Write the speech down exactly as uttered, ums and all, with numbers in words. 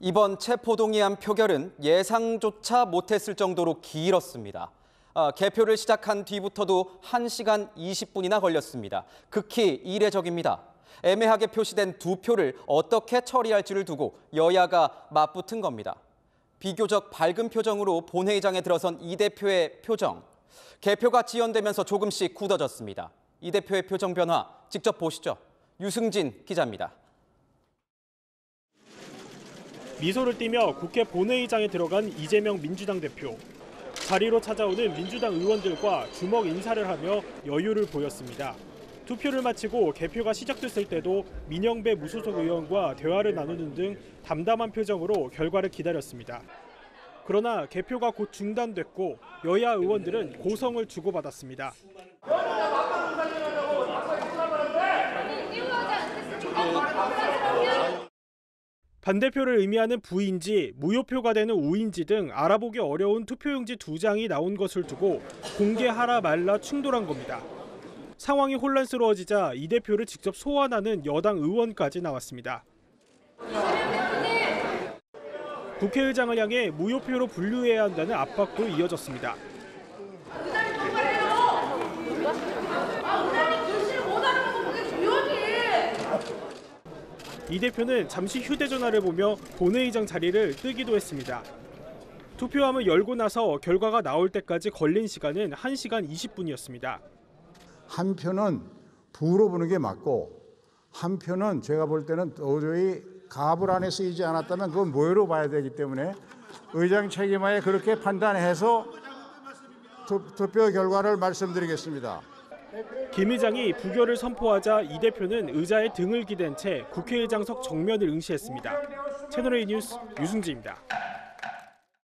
이번 체포동의안 표결은 예상조차 못했을 정도로 길었습니다. 아, 개표를 시작한 뒤부터도 한 시간 이십 분이나 걸렸습니다. 극히 이례적입니다. 애매하게 표시된 두 표를 어떻게 처리할지를 두고 여야가 맞붙은 겁니다. 비교적 밝은 표정으로 본회의장에 들어선 이 대표의 표정. 개표가 지연되면서 조금씩 굳어졌습니다. 이 대표의 표정 변화 직접 보시죠. 유승진 기자입니다. 미소를 띠며 국회 본회의장에 들어간 이재명 민주당 대표. 자리로 찾아오는 민주당 의원들과 주먹 인사를 하며 여유를 보였습니다. 투표를 마치고 개표가 시작됐을 때도 민영배 무소속 의원과 대화를 나누는 등 담담한 표정으로 결과를 기다렸습니다. 그러나 개표가 곧 중단됐고 여야 의원들은 고성을 주고받았습니다. 반대표를 의미하는 부인지, 무효표가 되는 우인지 등 알아보기 어려운 투표용지 두 장이 나온 것을 두고 공개하라 말라 충돌한 겁니다. 상황이 혼란스러워지자 이 대표를 직접 소환하는 여당 의원까지 나왔습니다. 국회의장을 향해 무효표로 분류해야 한다는 압박도 이어졌습니다. 이 대표는 잠시 휴대전화를 보며 본회의장 자리를 뜨기도 했습니다. 투표함을 열고 나서 결과가 나올 때까지 걸린 시간은 한 시간 이십 분이었습니다. 한 표는 부로 보는 게 맞고 한 표는 제가 볼 때는 도저히 갑을 안에 쓰이지 않았다면 그건 모여로 봐야 되기 때문에 의장 책임하에 그렇게 판단해서 투표 결과를 말씀드리겠습니다. 김 의장이 부결을 선포하자 이 대표는 의자에 등을 기댄 채 국회의장석 정면을 응시했습니다. 채널A 뉴스 유승진입니다.